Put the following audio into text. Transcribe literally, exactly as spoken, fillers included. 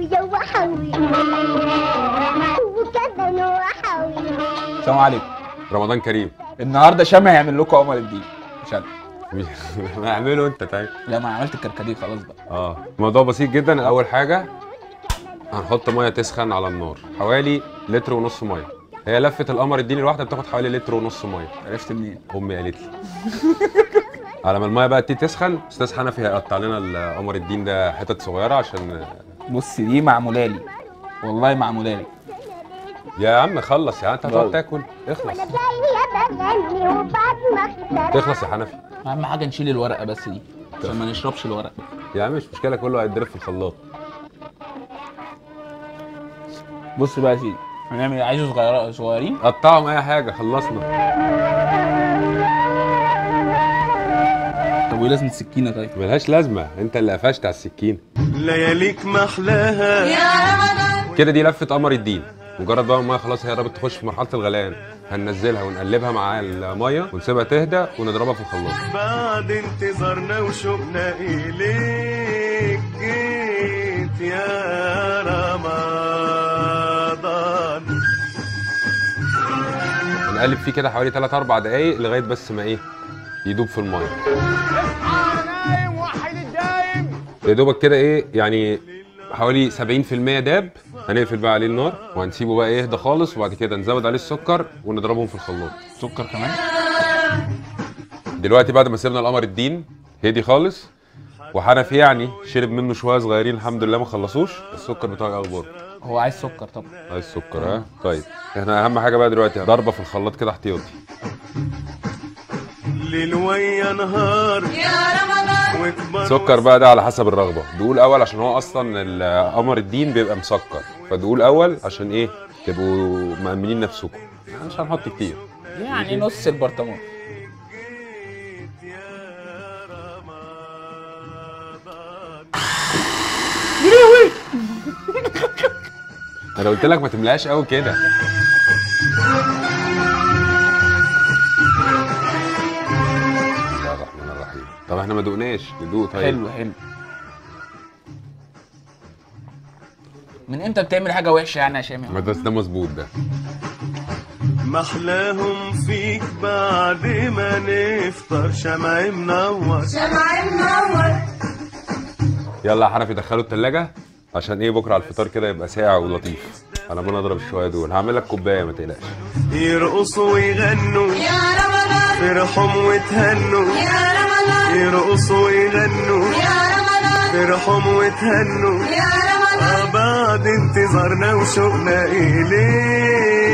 ويا وحوي وكذا وحوي. السلام عليكم. رمضان كريم. النهارده شامع هيعمل لكم عمر الدين مش انا. ما اعمله انت طيب. لا ما عملت الكركديه خلاص بقى. اه الموضوع بسيط جدا. اول حاجه هنحط ميه تسخن على النار حوالي لتر ونص ميه. هي لفه القمر الديني الواحده بتاخد حوالي لتر ونص ميه. عرفت منين؟ امي قالت لي. على ما الميه بقى تسخن استاذ حنفي هيقطع لنا القمر الدين ده حتت صغيره عشان بص دي معموله لي والله معموله لي. يا عم خلص يا عم انت هتقعد تاكل اخلص. تخلص يا حنفي. اهم حاجه نشيل الورقه بس دي عشان ما نشربش الورق. يا عم مش مشكله كله هيتضرب في الخلاط. بص بقى يا سيدي هنعمل عايزه صغيره صغيرين قطعهم اي حاجه خلصنا. طب وايه لازمه السكينه طيب؟ ملهاش لازمه انت اللي قفشت على السكينه. لياليك ما احلاها يا رمضان. كده دي لفه قمر الدين. مجرد بقى الميه خلاص هي قربت تخش في مرحله الغليان هننزلها ونقلبها مع الميه ونسيبها تهدى ونضربها في الخلاط. بعد انتظارنا وشوقنا اليك جيت يا رمضان. هنقلب فيه كده حوالي تلات أربع دقايق لغايه بس ما ايه يدوب في الميه. يا دوبك كده ايه يعني حوالي سبعين في المية داب. هنقفل بقى عليه النار وهنسيبه بقى يهدى خالص وبعد كده نزود عليه السكر ونضربهم في الخلاط. سكر كمان؟ دلوقتي بعد ما سيبنا القمر الدين هدي خالص وحنفي يعني شرب منه شويه صغيرين الحمد لله ما خلصوش. السكر بتاعه ايه اخباره؟ هو عايز سكر طبعا. عايز سكر ها؟ طيب احنا اهم حاجه بقى دلوقتي ضربه في الخلاط كده احتياطي. ليل ويا نهار يا رمضان. سكر بقى ده على حسب الرغبه. دقول اول عشان هو اصلا القمر الدين بيبقى مسكر فدقول اول عشان ايه تبقوا مأمنين نفسكم. مش هنحط كتير يعني نص البرطمان. انا قلت لك ما تملاش قوي كده. طب احنا ما دقناش ندوق طيب. حلو حلو. من امتى بتعمل حاجه وحشه يعني يا شامي؟ ما ده مظبوط ده. محلاهم فيك بعد ما نفطر شمعي منور شمعي منور. يلا يا حنفي دخلوا التلاجه عشان ايه بكره على الفطار كده يبقى ساقع ولطيف. انا ما اضرب الشويه دول هعمل لك كوبايه ما تقلقش. يرقصوا ويغنوا يا رمضان. فرحهم وتهنوا يا رمضان. يرقصوا ويغنوا يا رمضان. فرحهم وتهنوا يا رمضان. بعد انتظارنا وشوقنا اليك